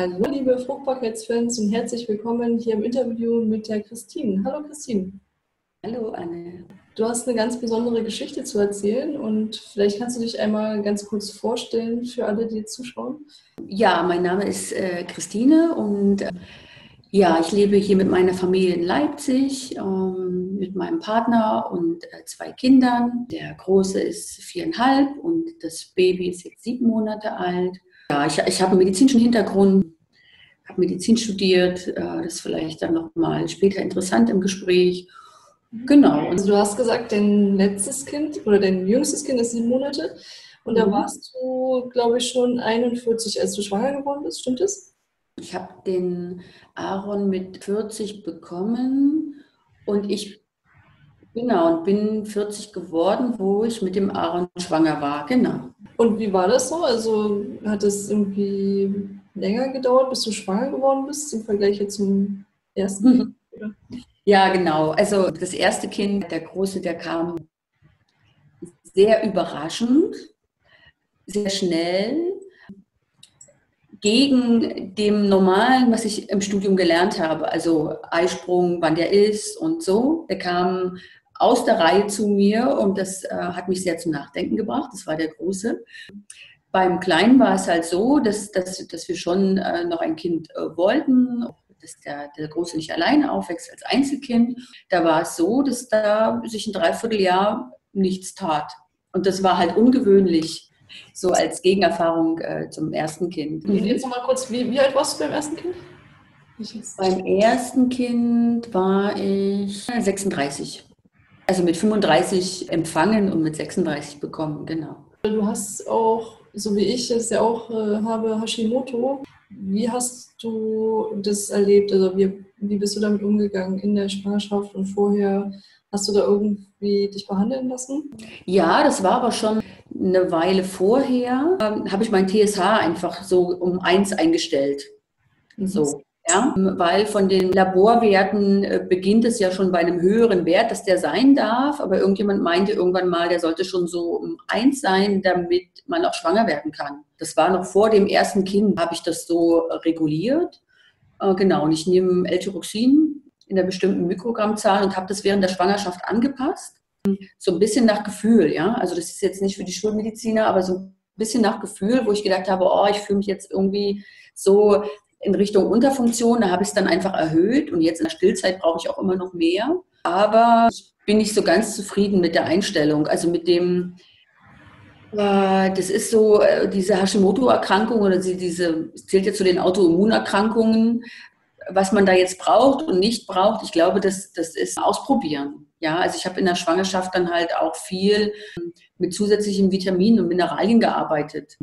Hallo liebe Fruchtbarkeitsfans und herzlich willkommen hier im Interview mit der Christine. Hallo Christine. Hallo Anne. Du hast eine ganz besondere Geschichte zu erzählen und vielleicht kannst du dich einmal ganz kurz vorstellen für alle, die zuschauen. Ja, mein Name ist Christine und ja, ich lebe hier mit meiner Familie in Leipzig, mit meinem Partner und zwei Kindern. Der Große ist 4,5 und das Baby ist jetzt 7 Monate alt. Ja, ich habe einen medizinischen Hintergrund, habe Medizin studiert, das ist vielleicht dann nochmal später interessant im Gespräch. Genau. Also du hast gesagt, dein letztes Kind oder dein jüngstes Kind ist 7 Monate und da warst du, glaube ich, schon 41, als du schwanger geworden bist, stimmt das? Ich habe den Aaron mit 40 bekommen und bin 40 geworden, wo ich mit dem Aaron schwanger war, genau. Und wie war das so? Also hat es irgendwie länger gedauert, bis du schwanger geworden bist, im Vergleich jetzt zum ersten Kind? Ja, genau. Also das erste Kind, der Große, der kam sehr überraschend, sehr schnell, gegen dem Normalen, was ich im Studium gelernt habe. Also Eisprung, wann der ist und so. Der kam aus der Reihe zu mir und das hat mich sehr zum Nachdenken gebracht. Das war der Große. Beim Kleinen war es halt so, dass wir schon noch ein Kind wollten, dass der Große nicht alleine aufwächst als Einzelkind. Da war es so, dass da sich ein Dreivierteljahr nichts tat. Und das war halt ungewöhnlich, so als Gegenerfahrung zum ersten Kind. Jetzt nochmal kurz, wie alt warst du beim ersten Kind? Beim ersten Kind war ich 36. Also mit 35 empfangen und mit 36 bekommen, genau. Du hast auch, so wie ich es ja auch habe, Hashimoto. Wie hast du das erlebt? Also wie bist du damit umgegangen in der Schwangerschaft und vorher? Hast du da irgendwie dich behandeln lassen? Ja, das war aber schon eine Weile vorher. Habe ich mein TSH einfach so um 1 eingestellt. So. Ja, weil von den Laborwerten beginnt es ja schon bei einem höheren Wert, dass der sein darf. Aber irgendjemand meinte irgendwann mal, der sollte schon so um 1 sein, damit man auch schwanger werden kann. Das war noch vor dem ersten Kind, habe ich das so reguliert. Genau, und ich nehme L-Tyroxin in einer bestimmten Mikrogrammzahl und habe das während der Schwangerschaft angepasst. So ein bisschen nach Gefühl, ja. Also das ist jetzt nicht für die Schulmediziner, aber so ein bisschen nach Gefühl, wo ich gedacht habe, oh, ich fühle mich jetzt irgendwie so in Richtung Unterfunktion, da habe ich es dann einfach erhöht und jetzt in der Stillzeit brauche ich auch immer noch mehr. Aber ich bin nicht so ganz zufrieden mit der Einstellung. Also mit dem, das ist so, diese Hashimoto-Erkrankung oder diese, zählt ja zu den Autoimmunerkrankungen, was man da jetzt braucht und nicht braucht. Ich glaube, das ist ausprobieren. Ja, also ich habe in der Schwangerschaft dann halt auch viel mit zusätzlichen Vitaminen und Mineralien gearbeitet.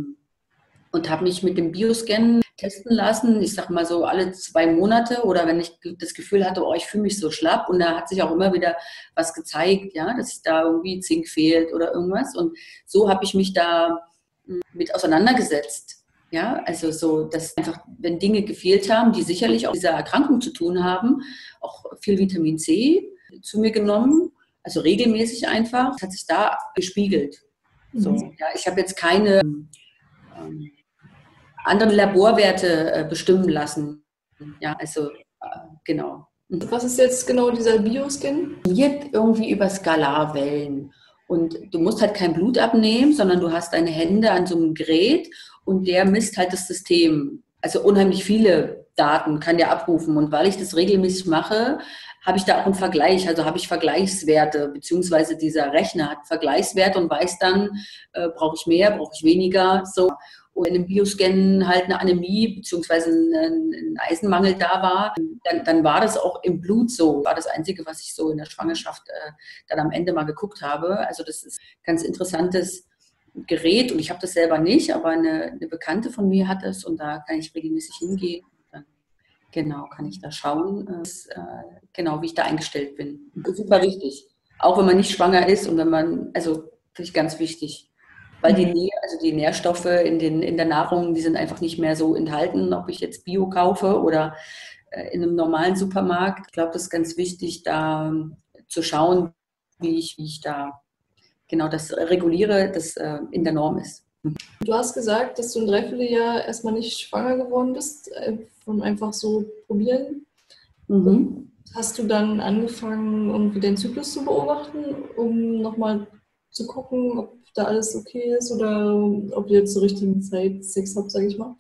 Und habe mich mit dem Bioscan testen lassen, ich sag mal so alle 2 Monate oder wenn ich das Gefühl hatte, oh, ich fühle mich so schlapp und da hat sich auch immer wieder was gezeigt, ja, dass da irgendwie Zink fehlt oder irgendwas und so habe ich mich da mit auseinandergesetzt, ja, also so, dass einfach, wenn Dinge gefehlt haben, die sicherlich auch mit dieser Erkrankung zu tun haben, auch viel Vitamin C zu mir genommen, also regelmäßig einfach, das hat sich da gespiegelt. So, ja, ich habe jetzt keine andere Laborwerte bestimmen lassen. Ja, also genau. Was ist jetzt genau dieser Bioscan? Jetzt irgendwie über Skalarwellen. Und du musst halt kein Blut abnehmen, sondern du hast deine Hände an so einem Gerät und der misst halt das System. Also unheimlich viele Daten kann der abrufen. Und weil ich das regelmäßig mache, habe ich da auch einen Vergleich. Also habe ich Vergleichswerte, beziehungsweise dieser Rechner hat Vergleichswerte und weiß dann, brauche ich mehr, brauche ich weniger, so. Und wenn im Bioscan halt eine Anämie beziehungsweise ein Eisenmangel da war, dann war das auch im Blut so. War das Einzige, was ich so in der Schwangerschaft dann am Ende mal geguckt habe. Also das ist ein ganz interessantes Gerät und ich habe das selber nicht, aber eine Bekannte von mir hat es und da kann ich regelmäßig hingehen. Genau, kann ich da schauen, genau wie ich da eingestellt bin. Super wichtig, auch wenn man nicht schwanger ist und wenn man, also finde ich ganz wichtig. Weil die Nährstoffe in der Nahrung, die sind einfach nicht mehr so enthalten, ob ich jetzt Bio kaufe oder in einem normalen Supermarkt. Ich glaube, das ist ganz wichtig, da zu schauen, wie ich da genau das reguliere, das in der Norm ist. Du hast gesagt, dass du ein Dreivierteljahr erstmal nicht schwanger geworden bist, von einfach so probieren. Mhm. Hast du dann angefangen, irgendwie den Zyklus zu beobachten, um nochmal zu gucken, ob da alles okay ist oder ob ihr zur richtigen Zeit Sex habt, sage ich mal?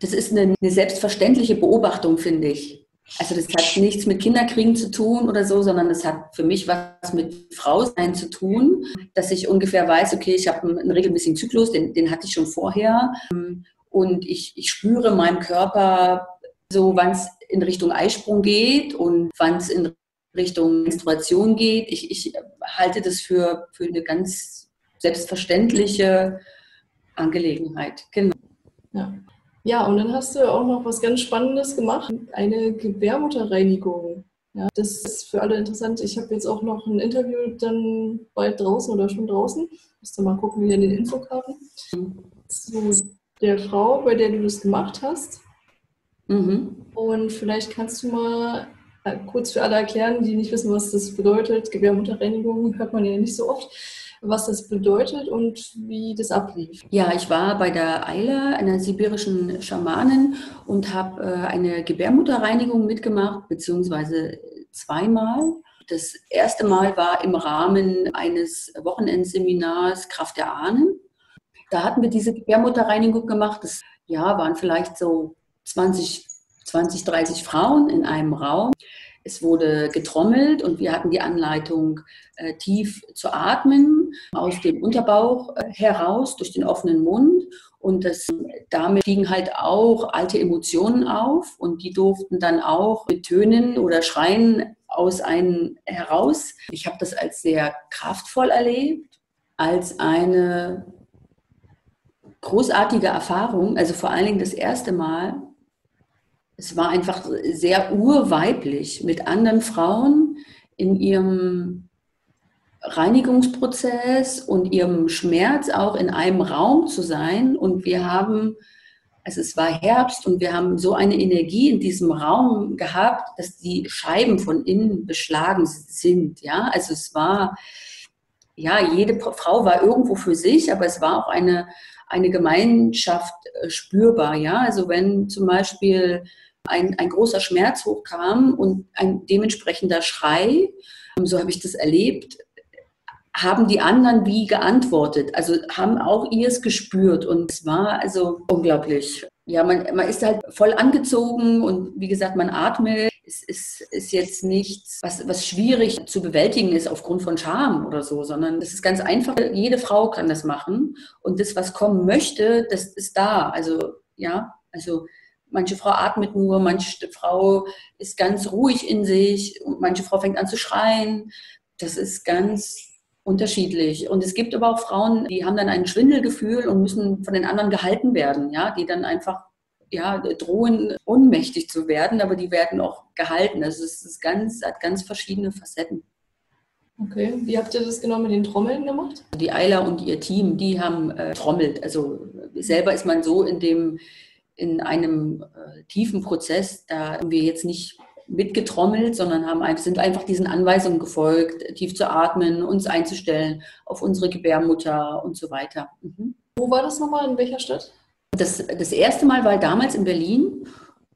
Das ist eine selbstverständliche Beobachtung, finde ich. Also das hat nichts mit Kinderkriegen zu tun oder so, sondern das hat für mich was mit Frausein zu tun, dass ich ungefähr weiß, okay, ich habe einen regelmäßigen Zyklus, den hatte ich schon vorher und ich spüre meinem Körper so, wann es in Richtung Eisprung geht und wann es in Richtung Menstruation geht. Ich halte das für eine ganz selbstverständliche Angelegenheit. Genau. Ja. Ja, und dann hast du auch noch was ganz Spannendes gemacht, eine Gebärmutterreinigung. Ja, das ist für alle interessant. Ich habe jetzt auch noch ein Interview dann bald draußen oder schon draußen. Musst du mal gucken, wie in den Infokarten. Zu der Frau, bei der du das gemacht hast. Mhm. Und vielleicht kannst du mal kurz für alle erklären, die nicht wissen, was das bedeutet. Gebärmutterreinigung hört man ja nicht so oft. Was das bedeutet und wie das ablief. Ja, ich war bei der Aila, einer sibirischen Schamanin, und habe eine Gebärmutterreinigung mitgemacht, beziehungsweise zweimal. Das erste Mal war im Rahmen eines Wochenendseminars Kraft der Ahnen. Da hatten wir diese Gebärmutterreinigung gemacht. Das waren vielleicht so 20, 30 Frauen in einem Raum. Es wurde getrommelt und wir hatten die Anleitung, tief zu atmen, aus dem Unterbauch heraus, durch den offenen Mund. Und damit stiegen halt auch alte Emotionen auf und die durften dann auch mit Tönen oder Schreien aus einem heraus. Ich habe das als sehr kraftvoll erlebt, als eine großartige Erfahrung, also vor allen Dingen das erste Mal. Es war einfach sehr urweiblich mit anderen Frauen in ihrem Reinigungsprozess und ihrem Schmerz auch in einem Raum zu sein. Und es war Herbst und wir haben so eine Energie in diesem Raum gehabt, dass die Scheiben von innen beschlagen sind. Ja, also es war, jede Frau war irgendwo für sich, aber es war auch eine Gemeinschaft spürbar, ja. Also wenn zum Beispiel ein großer Schmerz hochkam und ein dementsprechender Schrei, so habe ich das erlebt, haben die anderen wie geantwortet, also haben auch ihr es gespürt und es war also unglaublich. Ja, man ist halt voll angezogen und wie gesagt, man atmet. Es ist jetzt nichts, was schwierig zu bewältigen ist aufgrund von Scham oder so, sondern es ist ganz einfach. Jede Frau kann das machen und das, was kommen möchte, das ist da. Also manche Frau atmet nur, manche Frau ist ganz ruhig in sich und manche Frau fängt an zu schreien. Das ist ganz unterschiedlich. Und es gibt aber auch Frauen, die haben dann ein Schwindelgefühl und müssen von den anderen gehalten werden, ja, die dann einfach drohen, ohnmächtig zu werden, aber die werden auch gehalten. Also es ist hat ganz verschiedene Facetten. Okay, wie habt ihr das genau mit den Trommeln gemacht? Die Aila und ihr Team, die haben trommelt. Also selber ist man so in einem tiefen Prozess, da haben wir jetzt nicht mitgetrommelt, sondern sind einfach diesen Anweisungen gefolgt, tief zu atmen, uns einzustellen auf unsere Gebärmutter und so weiter. Mhm. Wo war das nochmal, in welcher Stadt? Das erste Mal war damals in Berlin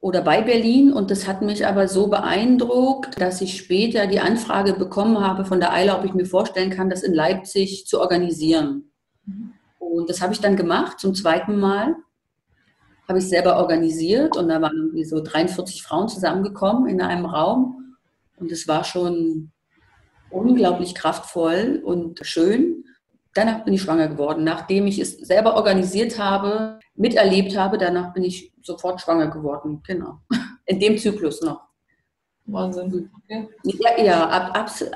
oder bei Berlin und das hat mich aber so beeindruckt, dass ich später die Anfrage bekommen habe von der Aila, ob ich mir vorstellen kann, das in Leipzig zu organisieren. Mhm. Und das habe ich dann gemacht, zum zweiten Mal. Habe ich selber organisiert und da waren irgendwie so 43 Frauen zusammengekommen in einem Raum und es war schon unglaublich kraftvoll und schön. Danach bin ich schwanger geworden. Nachdem ich es selber organisiert habe, miterlebt habe, danach bin ich sofort schwanger geworden. Genau. In dem Zyklus noch. Wahnsinn. Okay. Ja,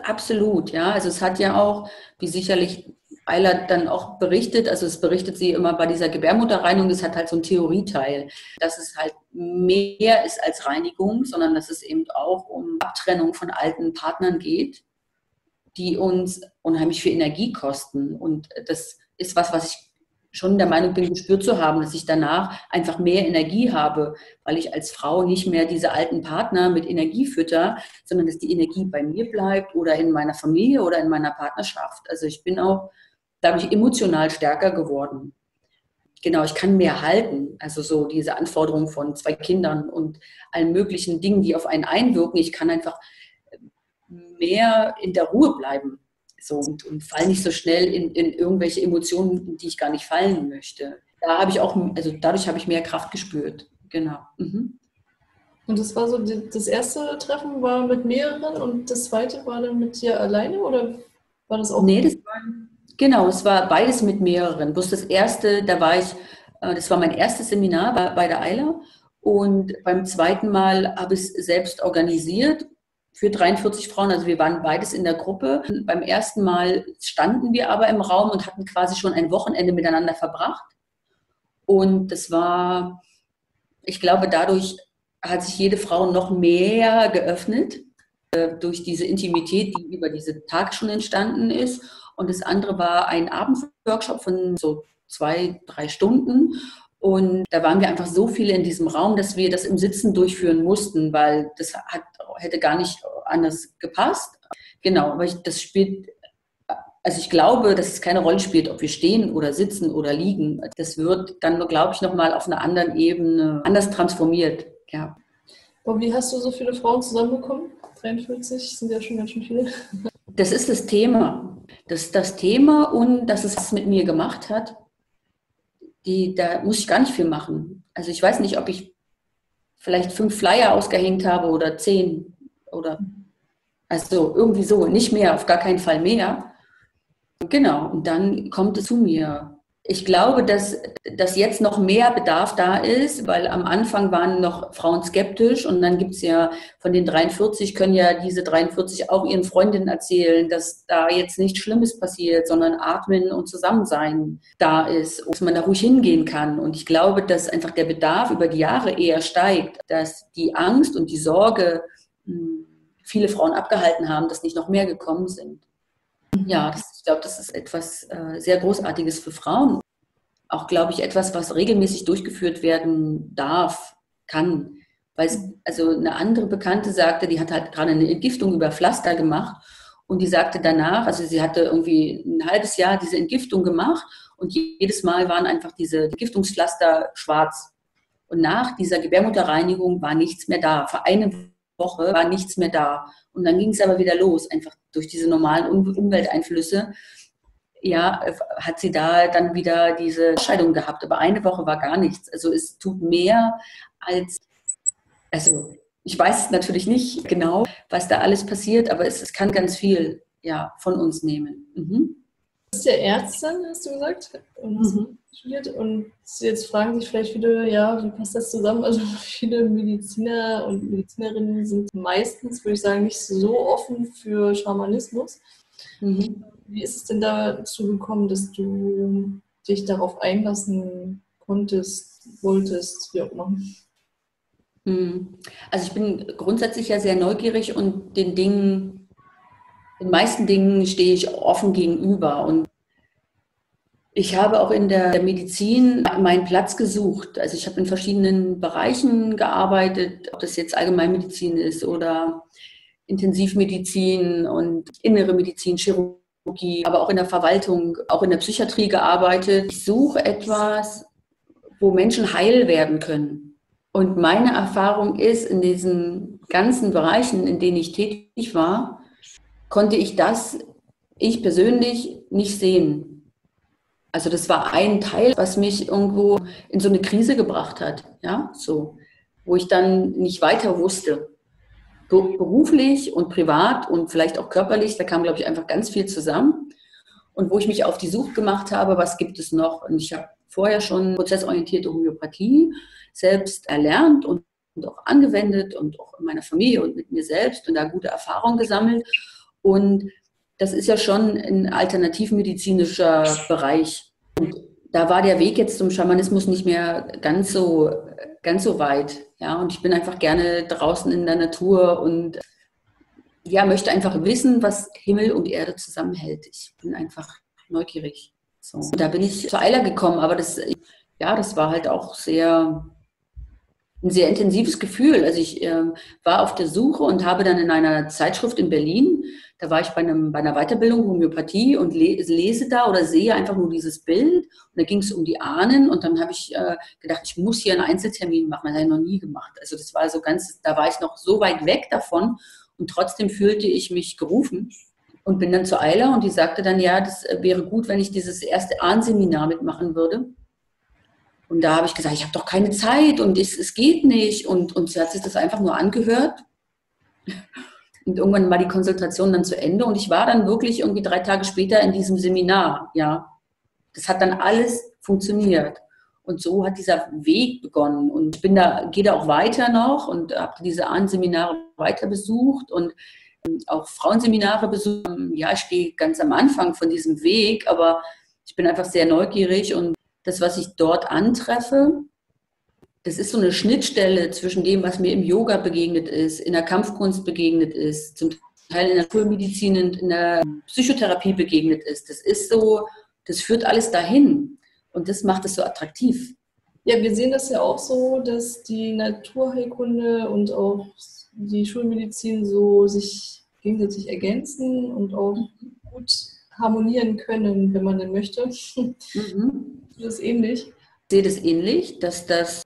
absolut. Ja, also es hat ja auch, wie sicherlich Aila dann auch berichtet, also es berichtet sie immer bei dieser Gebärmutterreinigung, das hat halt so einen Theorieteil, dass es halt mehr ist als Reinigung, sondern dass es eben auch um Abtrennung von alten Partnern geht, die uns unheimlich viel Energie kosten. Und das ist was ich schon der Meinung bin, gespürt zu haben, dass ich danach einfach mehr Energie habe, weil ich als Frau nicht mehr diese alten Partner mit Energie fütter, sondern dass die Energie bei mir bleibt oder in meiner Familie oder in meiner Partnerschaft. Also ich bin auch dadurch emotional stärker geworden. Genau, ich kann mehr halten. Also so diese Anforderung von 2 Kindern und allen möglichen Dingen, die auf einen einwirken. Ich kann einfach mehr in der Ruhe bleiben so, und fall nicht so schnell in irgendwelche Emotionen, die ich gar nicht fallen möchte. Da habe ich auch, also dadurch habe ich mehr Kraft gespürt. Genau. Mhm. Und das war so, das erste Treffen war mit mehreren und das zweite war dann mit dir alleine oder war das auch? Nee, das war, genau, es war beides mit mehreren. Bloß das erste, da war ich, das war mein erstes Seminar bei der Aila und beim zweiten Mal habe ich es selbst organisiert für 43 Frauen. Also wir waren beides in der Gruppe. Beim ersten Mal standen wir aber im Raum und hatten quasi schon ein Wochenende miteinander verbracht. Und das war, ich glaube, dadurch hat sich jede Frau noch mehr geöffnet durch diese Intimität, die über diesen Tag schon entstanden ist. Und das andere war ein Abendworkshop von so 2-3 Stunden. Und da waren wir einfach so viele in diesem Raum, dass wir das im Sitzen durchführen mussten, weil das hätte gar nicht anders gepasst. Genau, aber das spielt, also ich glaube, dass es keine Rolle spielt, ob wir stehen oder sitzen oder liegen. Das wird dann, glaube ich, nochmal auf einer anderen Ebene anders transformiert. Ja. Und wie hast du so viele Frauen zusammenbekommen? 43 sind ja schon ganz schön viele. Das ist das Thema. Das ist das Thema und dass es was mit mir gemacht hat, da muss ich gar nicht viel machen. Also ich weiß nicht, ob ich vielleicht 5 Flyer ausgehängt habe oder 10 oder also irgendwie so, nicht mehr, auf gar keinen Fall mehr. Genau, und dann kommt es zu mir. Ich glaube, dass jetzt noch mehr Bedarf da ist, weil am Anfang waren noch Frauen skeptisch und dann gibt es ja von den 43, können ja diese 43 auch ihren Freundinnen erzählen, dass da jetzt nichts Schlimmes passiert, sondern Atmen und Zusammensein da ist, dass man da ruhig hingehen kann. Und ich glaube, dass einfach der Bedarf über die Jahre eher steigt, dass die Angst und die Sorge viele Frauen abgehalten haben, dass nicht noch mehr gekommen sind. Ja, ich glaube, das ist etwas sehr Großartiges für Frauen. Auch, glaube ich, etwas, was regelmäßig durchgeführt werden darf, kann. Weil also eine andere Bekannte sagte, die hat halt gerade eine Entgiftung über Pflaster gemacht und die sagte danach, also sie hatte irgendwie ein halbes Jahr diese Entgiftung gemacht und jedes Mal waren einfach diese Entgiftungspflaster schwarz. Und nach dieser Gebärmutterreinigung war nichts mehr da. Vor einem Woche war nichts mehr da. Und dann ging es aber wieder los, einfach durch diese normalen Umwelteinflüsse. Ja, hat sie da dann wieder diese Scheidung gehabt. Aber eine Woche war gar nichts. Also es tut mehr als, also ich weiß natürlich nicht genau, was da alles passiert, aber es kann ganz viel ja, von uns nehmen. Mhm. Du bist ja Ärztin, hast du gesagt, und hast studiert. Und jetzt fragen sich vielleicht viele, ja, wie passt das zusammen? Also viele Mediziner und Medizinerinnen sind meistens, würde ich sagen, nicht so offen für Schamanismus. Mhm. Wie ist es denn dazu gekommen, dass du dich darauf einlassen konntest, wolltest, wie auch immer? Also ich bin grundsätzlich ja sehr neugierig und den meisten Dingen stehe ich offen gegenüber und ich habe auch in der Medizin meinen Platz gesucht. Also ich habe in verschiedenen Bereichen gearbeitet, ob das jetzt Allgemeinmedizin ist oder Intensivmedizin und innere Medizin, Chirurgie, aber auch in der Verwaltung, auch in der Psychiatrie gearbeitet. Ich suche etwas, wo Menschen heil werden können. Und meine Erfahrung ist, in diesen ganzen Bereichen, in denen ich tätig war, konnte ich das, ich persönlich, nicht sehen. Also das war ein Teil, was mich irgendwo in so eine Krise gebracht hat, ja, so, wo ich dann nicht weiter wusste. Beruflich und privat und vielleicht auch körperlich, da kam, glaube ich, einfach ganz viel zusammen. Und wo ich mich auf die Suche gemacht habe, was gibt es noch? Und ich habe vorher schon prozessorientierte Homöopathie selbst erlernt und auch angewendet und auch in meiner Familie und mit mir selbst und da gute Erfahrungen gesammelt. Und das ist ja schon ein alternativmedizinischer Bereich. Und da war der Weg jetzt zum Schamanismus nicht mehr ganz so weit. Ja, und ich bin einfach gerne draußen in der Natur und ja, möchte einfach wissen, was Himmel und Erde zusammenhält. Ich bin einfach neugierig. So. Und da bin ich zur Aila gekommen, aber das war halt auch ein sehr intensives Gefühl. Also ich war auf der Suche und habe dann in einer Zeitschrift in Berlin Da war ich bei einer Weiterbildung Homöopathie und lese da oder sehe einfach nur dieses Bild. Und da ging es um die Ahnen und dann habe ich gedacht, ich muss hier einen Einzeltermin machen. Das habe ich noch nie gemacht. Also das war so ganz, da war ich noch so weit weg davon und trotzdem fühlte ich mich gerufen und bin dann zu Aila und die sagte dann, ja, das wäre gut, wenn ich dieses erste Ahnseminar mitmachen würde. Und da habe ich gesagt, ich habe doch keine Zeit und es geht nicht. Und sie hat sich das einfach nur angehört. Und irgendwann war die Konsultation dann zu Ende und ich war dann wirklich irgendwie 3 Tage später in diesem Seminar, ja. Das hat dann alles funktioniert und so hat dieser Weg begonnen und ich gehe da auch weiter noch und habe diese Ahnenseminare weiter besucht und auch Frauenseminare besucht. Ja, ich stehe ganz am Anfang von diesem Weg, aber ich bin einfach sehr neugierig und das, was ich dort antreffe, das ist so eine Schnittstelle zwischen dem, was mir im Yoga begegnet ist, in der Kampfkunst begegnet ist, zum Teil in der Schulmedizin und in der Psychotherapie begegnet ist. Das ist so, das führt alles dahin und das macht es so attraktiv. Ja, wir sehen das ja auch so, dass die Naturheilkunde und auch die Schulmedizin so sich gegenseitig ergänzen und auch gut harmonieren können, wenn man denn möchte. Mhm. Das ist ähnlich. Ich sehe das ähnlich, dass das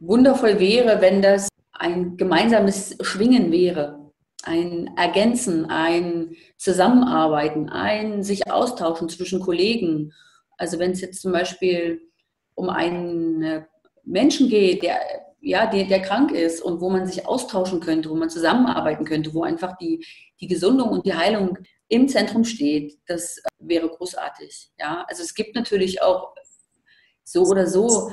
wundervoll wäre, wenn das ein gemeinsames Schwingen wäre, ein Ergänzen, ein Zusammenarbeiten, ein sich austauschen zwischen Kollegen. Also wenn es jetzt zum Beispiel um einen Menschen geht, der krank ist und wo man sich austauschen könnte, wo man zusammenarbeiten könnte, wo einfach die Gesundung und die Heilung im Zentrum steht, das wäre großartig. Ja? Also es gibt natürlich auch so oder so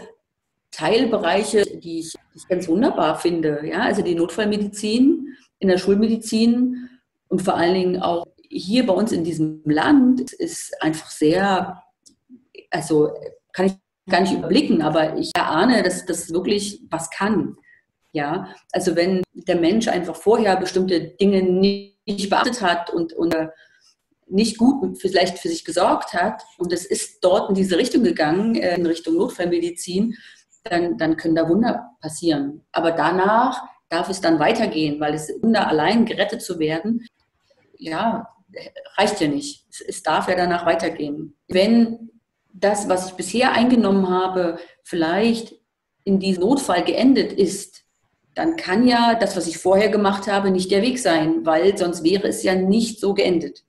Teilbereiche, die ich ganz wunderbar finde. Ja? Also die Notfallmedizin, in der Schulmedizin und vor allen Dingen auch hier bei uns in diesem Land ist einfach sehr, also kann ich gar nicht überblicken, aber ich erahne, dass das wirklich was kann. Ja? Also wenn der Mensch einfach vorher bestimmte Dinge nicht beachtet hat und nicht gut vielleicht für sich gesorgt hat und es ist dort in diese Richtung gegangen, in Richtung Notfallmedizin, dann können da Wunder passieren. Aber danach darf es dann weitergehen, weil es Wunder allein gerettet zu werden, ja, reicht ja nicht. Es darf ja danach weitergehen. Wenn das, was ich bisher eingenommen habe, vielleicht in diesem Notfall geendet ist, dann kann ja das, was ich vorher gemacht habe, nicht der Weg sein, weil sonst wäre es ja nicht so geendet.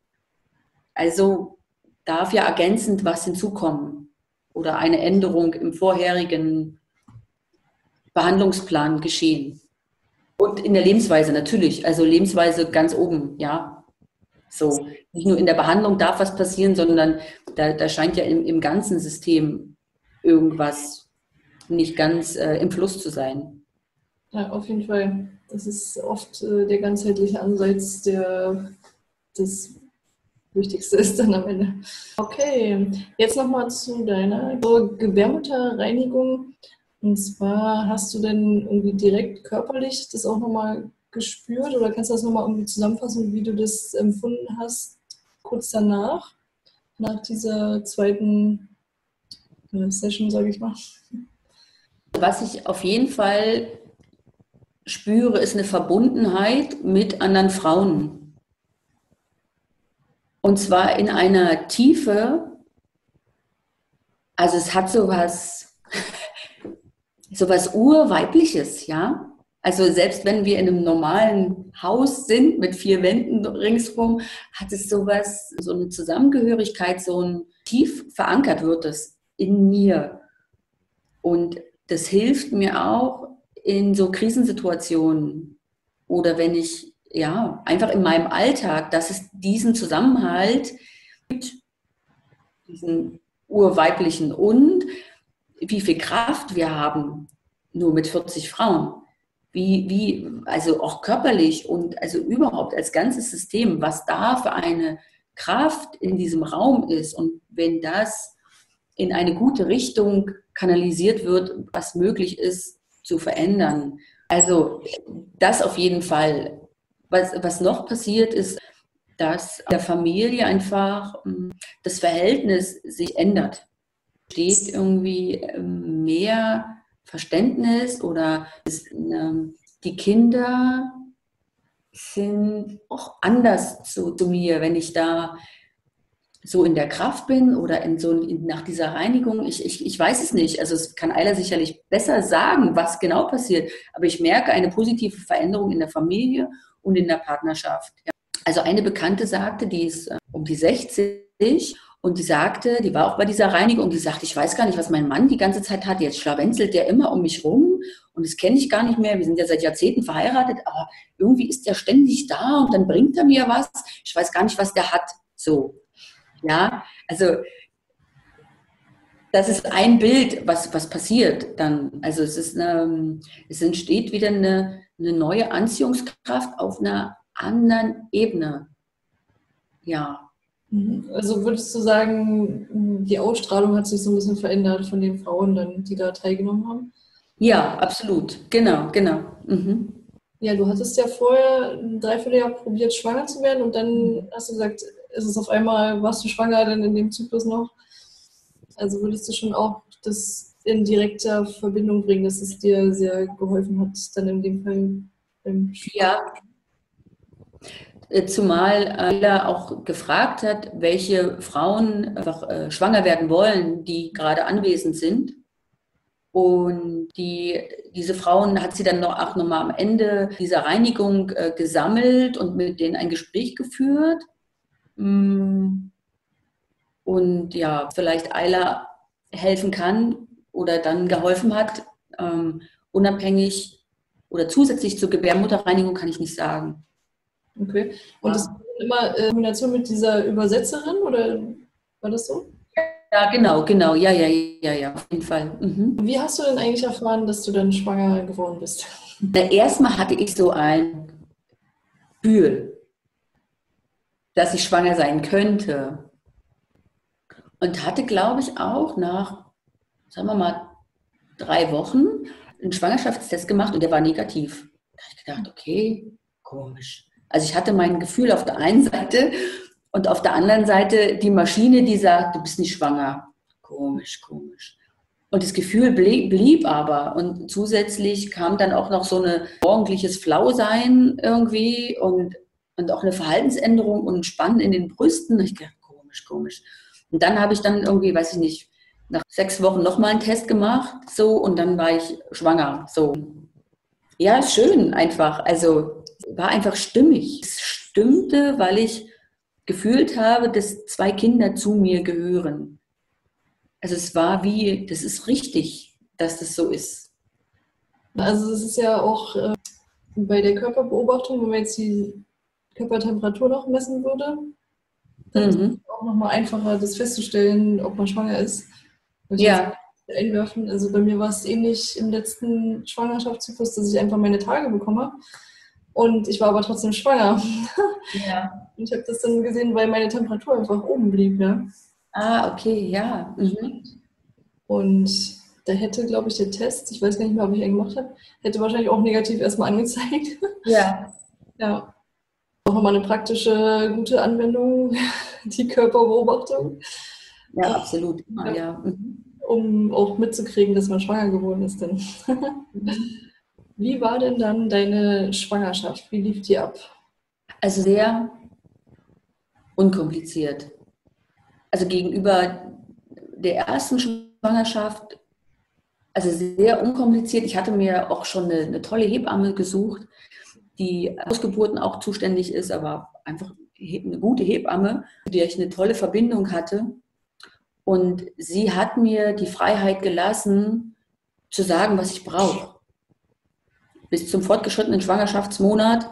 Also darf ja ergänzend was hinzukommen oder eine Änderung im vorherigen Behandlungsplan geschehen. Und in der Lebensweise natürlich, also Lebensweise ganz oben, ja. So, nicht nur in der Behandlung darf was passieren, sondern da scheint ja im ganzen System irgendwas nicht ganz im Fluss zu sein. Ja, auf jeden Fall. Das ist oft der ganzheitliche Ansatz, das Wichtigste ist dann am Ende. Okay, jetzt nochmal zu deiner Gebärmutterreinigung. Und zwar hast du denn irgendwie direkt körperlich das auch nochmal gespürt oder kannst du das nochmal irgendwie zusammenfassen, wie du das empfunden hast, kurz danach, nach dieser zweiten Session, sage ich mal? Was ich auf jeden Fall spüre, ist eine Verbundenheit mit anderen Frauen. Und zwar in einer Tiefe, also es hat so was Urweibliches, ja. Also selbst wenn wir in einem normalen Haus sind, mit 4 Wänden ringsrum, hat es sowas, so eine Zusammengehörigkeit, so ein tief verankert wird es in mir. Und das hilft mir auch in so Krisensituationen oder wenn ich, ja, einfach in meinem Alltag, dass es diesen Zusammenhalt gibt, diesen urweiblichen und wie viel Kraft wir haben, nur mit 40 Frauen. Wie, also auch körperlich und also überhaupt als ganzes System, was da für eine Kraft in diesem Raum ist und wenn das in eine gute Richtung kanalisiert wird, was möglich ist, zu verändern. Also das auf jeden Fall. Was noch passiert ist, dass in der Familie einfach das Verhältnis sich ändert. Steht irgendwie mehr Verständnis oder die Kinder sind auch anders zu mir, wenn ich da so in der Kraft bin oder nach dieser Reinigung. Ich weiß es nicht. Also es kann Ayla sicherlich besser sagen, was genau passiert. Aber ich merke eine positive Veränderung in der Familie und in der Partnerschaft. Ja. Also eine Bekannte sagte, die ist um die 60 und die sagte, die war auch bei dieser Reinigung und die sagte, ich weiß gar nicht, was mein Mann die ganze Zeit hat. Jetzt schlawenzelt der immer um mich rum und das kenne ich gar nicht mehr. Wir sind ja seit Jahrzehnten verheiratet, aber irgendwie ist der ständig da und dann bringt er mir was. Ich weiß gar nicht, was der hat. So. Ja, also das ist ein Bild, was passiert dann. Also es entsteht wieder eine neue Anziehungskraft auf einer anderen Ebene. Ja. Also würdest du sagen, die Ausstrahlung hat sich so ein bisschen verändert von den Frauen, dann, die da teilgenommen haben? Ja, absolut. Genau. Mhm. Ja, du hattest ja vorher ein Dreivierteljahr probiert, schwanger zu werden und dann hast du gesagt, ist es auf einmal, warst du schwanger denn in dem Zyklus noch? Also würdest du schon auch das in direkter Verbindung bringen, dass es dir sehr geholfen hat, dann in dem Fall beim Schwanger? Ja. Zumal Ayla auch gefragt hat, welche Frauen einfach schwanger werden wollen, die gerade anwesend sind. Und diese Frauen hat sie dann auch nochmal am Ende dieser Reinigung gesammelt und mit denen ein Gespräch geführt. Und ja, vielleicht Ayla helfen kann oder dann geholfen hat, unabhängig oder zusätzlich zur Gebärmutterreinigung, kann ich nicht sagen. Okay. Und ja. Das war immer in Kombination mit dieser Übersetzerin, oder war das so? Ja, genau. Ja, auf jeden Fall. Mhm. Wie hast du denn eigentlich erfahren, dass du dann schwanger geworden bist? Na, erstmal hatte ich so ein Gefühl, dass ich schwanger sein könnte. Und hatte, glaube ich, auch nach, sagen wir mal, 3 Wochen einen Schwangerschaftstest gemacht und der war negativ. Da habe ich gedacht, okay, komisch. Also ich hatte mein Gefühl auf der einen Seite und auf der anderen Seite die Maschine, die sagt, du bist nicht schwanger. Komisch. Und das Gefühl blieb aber. Und zusätzlich kam dann auch noch so ein morgendliches Flausein irgendwie und auch eine Verhaltensänderung und Spannen in den Brüsten. Ich dachte, komisch. Und dann habe ich irgendwie, weiß ich nicht, nach 6 Wochen nochmal einen Test gemacht. So, und dann war ich schwanger. So. Ja, schön einfach. Also war einfach stimmig. Es stimmte, weil ich gefühlt habe, dass 2 Kinder zu mir gehören. Also es war wie, das ist richtig, dass das so ist. Also es ist ja auch bei der Körperbeobachtung, wenn man jetzt die Körpertemperatur noch messen würde, dann ist es auch nochmal einfacher, das festzustellen, ob man schwanger ist. Ja. Einwerfen. Also bei mir war es ähnlich im letzten Schwangerschaftszyklus, dass ich einfach meine Tage bekommen habe. Und ich war aber trotzdem schwanger. Ja. Und ich habe das dann gesehen, weil meine Temperatur einfach oben blieb. Ja. Ah, okay, ja. Mhm. Und da hätte, glaube ich, der Test, ich weiß gar nicht mehr, ob ich ihn gemacht habe, hätte wahrscheinlich auch negativ erstmal angezeigt. Ja. Ja. Auch immer eine praktische, gute Anwendung, die Körperbeobachtung. Ja, absolut. Ja. Mhm. Um auch mitzukriegen, dass man schwanger geworden ist. Denn. Wie war denn dann deine Schwangerschaft? Wie lief die ab? Also sehr unkompliziert. Also gegenüber der ersten Schwangerschaft, also sehr unkompliziert. Ich hatte mir auch schon eine tolle Hebamme gesucht, die für Hausgeburten auch zuständig ist, aber einfach eine gute Hebamme, mit der ich eine tolle Verbindung hatte. Und sie hat mir die Freiheit gelassen, zu sagen, was ich brauche. Bis zum fortgeschrittenen Schwangerschaftsmonat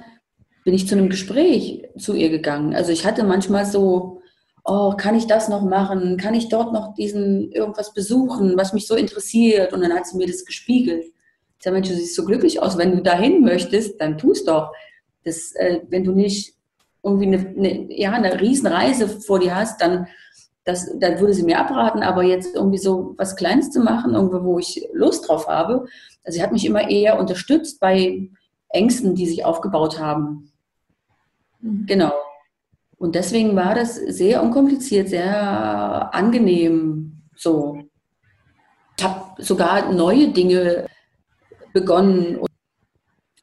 bin ich zu einem Gespräch zu ihr gegangen. Also ich hatte manchmal so, oh, kann ich das noch machen? Kann ich dort noch irgendwas besuchen, was mich so interessiert? Und dann hat sie mir das gespiegelt. Ich sage, Mensch, du siehst so glücklich aus. Wenn du dahin möchtest, dann tu es doch. Das, wenn du nicht irgendwie eine Riesenreise vor dir hast, dann würde sie mir abraten. Aber jetzt irgendwie so was Kleines zu machen, irgendwo, wo ich Lust drauf habe. Also sie hat mich immer eher unterstützt bei Ängsten, die sich aufgebaut haben. Mhm. Genau. Und deswegen war das sehr unkompliziert, sehr angenehm. So. Ich habe sogar neue Dinge begonnen.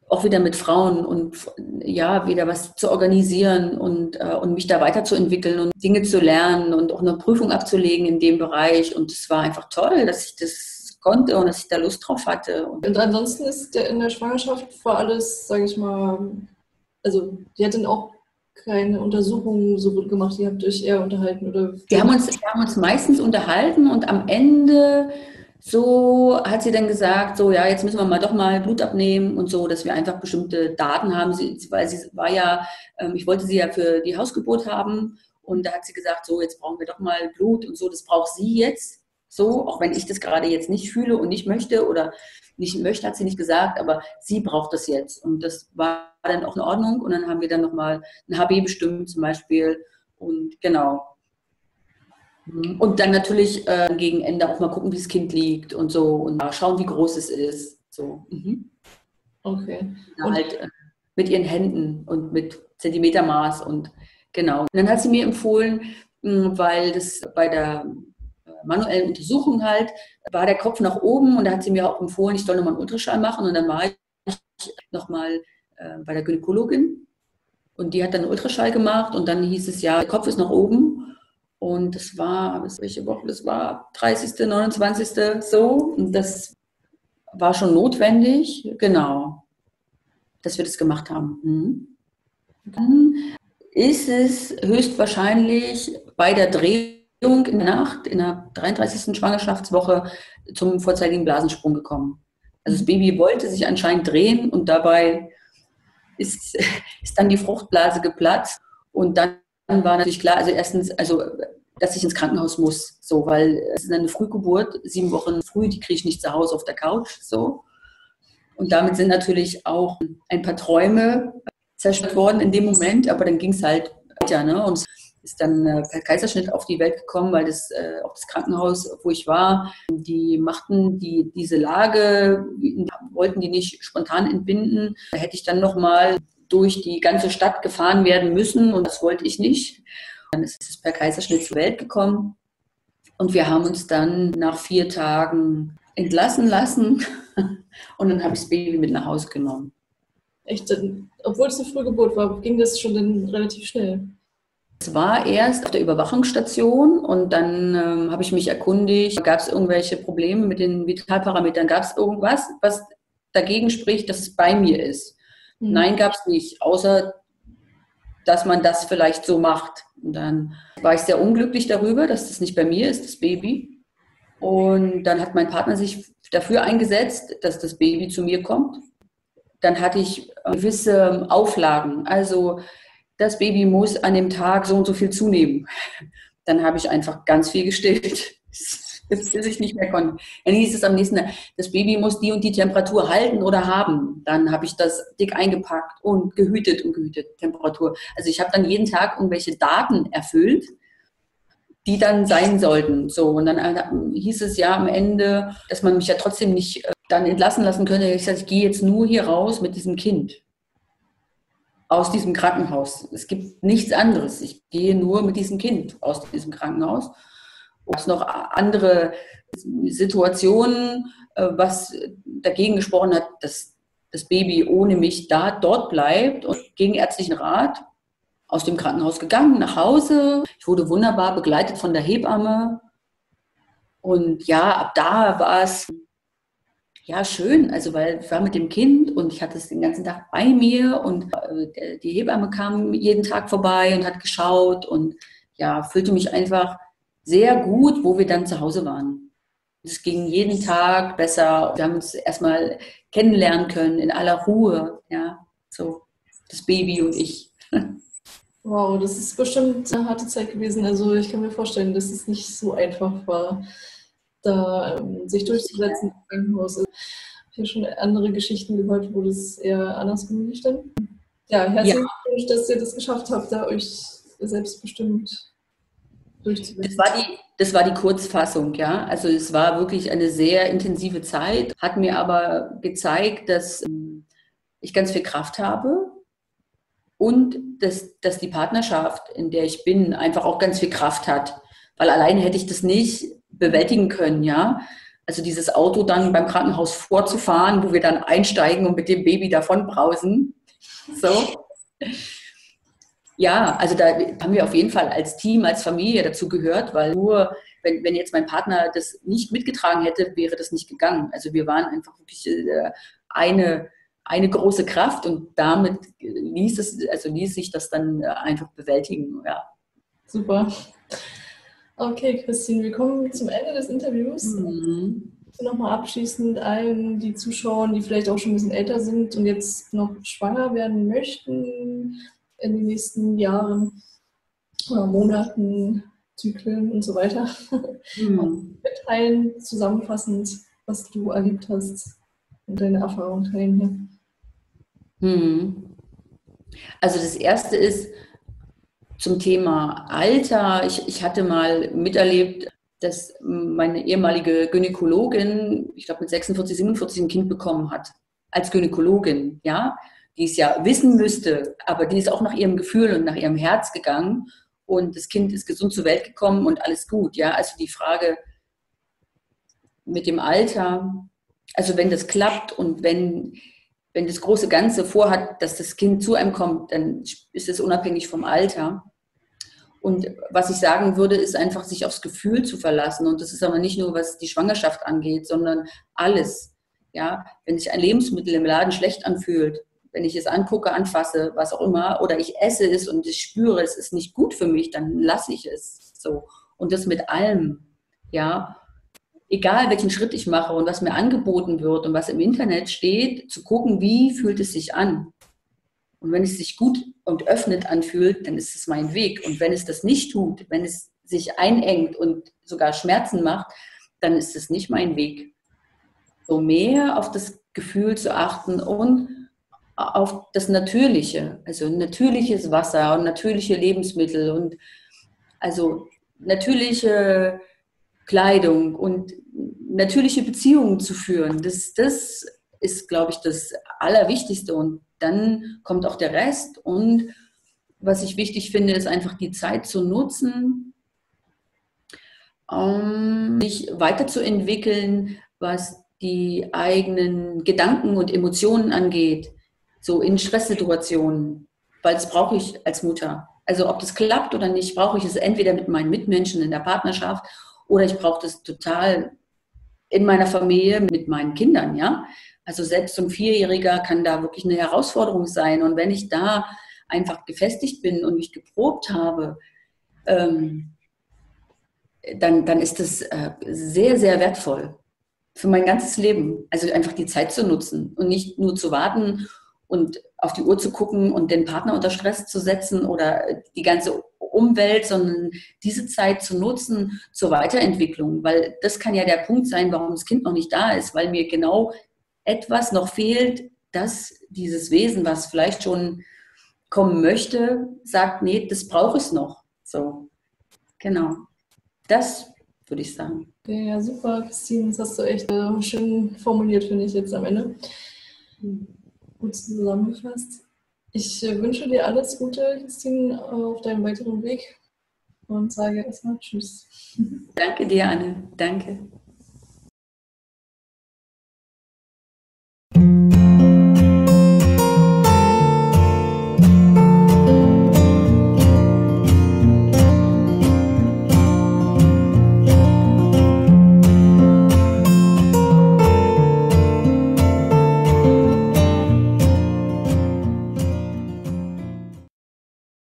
auch wieder mit Frauen und ja, wieder was zu organisieren und mich da weiterzuentwickeln und Dinge zu lernen und auch eine Prüfung abzulegen in dem Bereich. Und es war einfach toll, dass ich das konnte und dass ich da Lust drauf hatte. Und ansonsten ist in der Schwangerschaft war alles, sage ich mal, also die hat dann auch keine Untersuchungen so gut gemacht, ihr habt euch eher unterhalten? Oder? Wir haben uns meistens unterhalten und am Ende so hat sie dann gesagt, so ja, jetzt müssen wir mal doch mal Blut abnehmen und so, dass wir einfach bestimmte Daten haben, weil sie war ja, ich wollte sie ja für die Hausgeburt haben und da hat sie gesagt, so jetzt brauchen wir doch mal Blut und so, das braucht sie jetzt, so, auch wenn ich das gerade jetzt nicht fühle und nicht möchte oder nicht möchte, hat sie nicht gesagt, aber sie braucht das jetzt und das war dann auch in Ordnung und dann haben wir dann nochmal ein HB bestimmt zum Beispiel und genau. Und dann natürlich gegen Ende auch mal gucken, wie das Kind liegt und so und mal schauen, wie groß es ist. So. Mhm. Okay. Und halt mit ihren Händen und mit Zentimetermaß und genau. Und dann hat sie mir empfohlen, weil das bei der manuellen Untersuchung halt war der Kopf nach oben und da hat sie mir auch empfohlen, ich soll nochmal einen Ultraschall machen und dann war ich nochmal bei der Gynäkologin und die hat dann einen Ultraschall gemacht und dann hieß es ja, der Kopf ist nach oben. Und das war, welche Woche, das war 30., 29. so. Und das war schon notwendig, genau, dass wir das gemacht haben. Mhm. Dann ist es höchstwahrscheinlich bei der Drehung in der Nacht, in der 33. Schwangerschaftswoche, zum vorzeitigen Blasensprung gekommen. Also das Baby wollte sich anscheinend drehen und dabei ist dann die Fruchtblase geplatzt und dann war natürlich klar, also erstens, also dass ich ins Krankenhaus muss, so, weil es ist eine Frühgeburt, 7 Wochen früh, die kriege ich nicht zu Hause auf der Couch, so. Und damit sind natürlich auch ein paar Träume zerstört worden in dem Moment, aber dann ging es halt weiter, ne? Und es ist dann per Kaiserschnitt auf die Welt gekommen, weil das auch das Krankenhaus, wo ich war, die machten diese Lage, wollten die nicht spontan entbinden. Da hätte ich dann nochmal durch die ganze Stadt gefahren werden müssen und das wollte ich nicht. Dann ist es per Kaiserschnitt zur Welt gekommen und wir haben uns dann nach 4 Tagen entlassen lassen und dann habe ich das Baby mit nach Hause genommen. Echt? Obwohl es eine Frühgeburt war, ging das schon dann relativ schnell? Es war erst auf der Überwachungsstation und dann habe ich mich erkundigt, gab es irgendwelche Probleme mit den Vitalparametern, gab es irgendwas, was dagegen spricht, dass es bei mir ist? Nein, gab es nicht, außer dass man das vielleicht so macht. Und dann war ich sehr unglücklich darüber, dass das nicht bei mir ist, das Baby. Und dann hat mein Partner sich dafür eingesetzt, dass das Baby zu mir kommt. Dann hatte ich gewisse Auflagen. Also das Baby muss an dem Tag so und so viel zunehmen. Dann habe ich einfach ganz viel gestillt. Bis ich nicht mehr konnte. Dann hieß es am nächsten Tag, das Baby muss die und die Temperatur halten oder haben. Dann habe ich das dick eingepackt und gehütet, Temperatur. Also ich habe dann jeden Tag irgendwelche Daten erfüllt, die dann sein sollten. So, und dann hieß es ja am Ende, dass man mich ja trotzdem nicht dann entlassen lassen könnte. Ich sage, ich gehe jetzt nur hier raus mit diesem Kind. Aus diesem Krankenhaus. Es gibt nichts anderes. Ich gehe nur mit diesem Kind aus diesem Krankenhaus. Ob es noch andere Situationen, was dagegen gesprochen hat, dass das Baby ohne mich dort bleibt und gegen ärztlichen Rat aus dem Krankenhaus gegangen, nach Hause. Ich wurde wunderbar begleitet von der Hebamme und ja, ab da war es ja schön, also weil ich war mit dem Kind und ich hatte es den ganzen Tag bei mir und die Hebamme kam jeden Tag vorbei und hat geschaut und ja, fühlte mich einfach sehr gut, wo wir dann zu Hause waren. Es ging jeden Tag besser. Wir haben uns erstmal kennenlernen können in aller Ruhe. Ja, so das Baby und ich. Wow, das ist bestimmt eine harte Zeit gewesen. Also ich kann mir vorstellen, dass es nicht so einfach war, da sich durchzusetzen im Krankenhaus. Ich habe schon andere Geschichten gehört, wo das eher anders möglich ist. Ja, herzlichen Glückwunsch, dass ihr das geschafft habt, da euch selbstbestimmt. Das war die Kurzfassung, ja. Also es war wirklich eine sehr intensive Zeit, hat mir aber gezeigt, dass ich ganz viel Kraft habe und dass die Partnerschaft, in der ich bin, einfach auch ganz viel Kraft hat. Weil alleine hätte ich das nicht bewältigen können, ja. Also dieses Auto dann beim Krankenhaus vorzufahren, wo wir dann einsteigen und mit dem Baby davon brausen. So. Ja, also da haben wir auf jeden Fall als Team, als Familie dazu gehört, weil nur, wenn jetzt mein Partner das nicht mitgetragen hätte, wäre das nicht gegangen. Also wir waren einfach wirklich eine große Kraft und damit ließ sich das dann einfach bewältigen. Ja. Super. Okay, Christine, wir kommen zum Ende des Interviews. Mhm. Ich will nochmal abschließend allen, die zuschauen, die vielleicht auch schon ein bisschen älter sind und jetzt noch schwanger werden möchten in den nächsten Jahren oder Monaten, Zyklen und so weiter, mitteilen, zusammenfassend, was du erlebt hast und deine Erfahrungen teilen hier. Mhm. Also das Erste ist, zum Thema Alter, ich hatte mal miterlebt, dass meine ehemalige Gynäkologin, ich glaube mit 46, 47 ein Kind bekommen hat, als Gynäkologin, ja, die es ja wissen müsste, aber die ist auch nach ihrem Gefühl und nach ihrem Herz gegangen und das Kind ist gesund zur Welt gekommen und alles gut, ja, also die Frage mit dem Alter, also wenn das klappt und wenn das große Ganze vorhat, dass das Kind zu einem kommt, dann ist es unabhängig vom Alter. Und was ich sagen würde, ist einfach, sich aufs Gefühl zu verlassen. Und das ist aber nicht nur, was die Schwangerschaft angeht, sondern alles. Ja, wenn sich ein Lebensmittel im Laden schlecht anfühlt, wenn ich es angucke, anfasse, was auch immer, oder ich esse es und ich spüre, es ist nicht gut für mich, dann lasse ich es so. Und das mit allem, ja. Egal welchen Schritt ich mache und was mir angeboten wird und was im Internet steht, zu gucken, wie fühlt es sich an. Und wenn es sich gut und öffnet anfühlt, dann ist es mein Weg. Und wenn es das nicht tut, wenn es sich einengt und sogar Schmerzen macht, dann ist es nicht mein Weg. So mehr auf das Gefühl zu achten und auf das Natürliche. Also natürliches Wasser und natürliche Lebensmittel und also natürliche Kleidung und natürliche Beziehungen zu führen, das ist, glaube ich, das Allerwichtigste. Und dann kommt auch der Rest. Und was ich wichtig finde, ist einfach die Zeit zu nutzen, sich weiterzuentwickeln, was die eigenen Gedanken und Emotionen angeht, so in Stresssituationen, weil das brauche ich als Mutter. Also ob das klappt oder nicht, brauche ich es entweder mit meinen Mitmenschen in der Partnerschaft oder ich brauche das total in meiner Familie mit meinen Kindern, ja. Also selbst so ein Vierjähriger kann da wirklich eine Herausforderung sein. Und wenn ich da einfach gefestigt bin und mich geprobt habe, dann ist das sehr, sehr wertvoll für mein ganzes Leben. Also einfach die Zeit zu nutzen und nicht nur zu warten und auf die Uhr zu gucken und den Partner unter Stress zu setzen oder die ganze Umwelt, sondern diese Zeit zu nutzen zur Weiterentwicklung, weil das kann ja der Punkt sein, warum das Kind noch nicht da ist, weil mir genau etwas noch fehlt, dass dieses Wesen, was vielleicht schon kommen möchte, sagt, nee, das brauche ich noch. So, genau. Das würde ich sagen. Ja, super, Christine, das hast du echt schön formuliert, finde ich, jetzt am Ende. Gut zusammengefasst. Ich wünsche dir alles Gute, Christine, auf deinem weiteren Weg und sage erstmal Tschüss. Danke dir, Anne. Danke.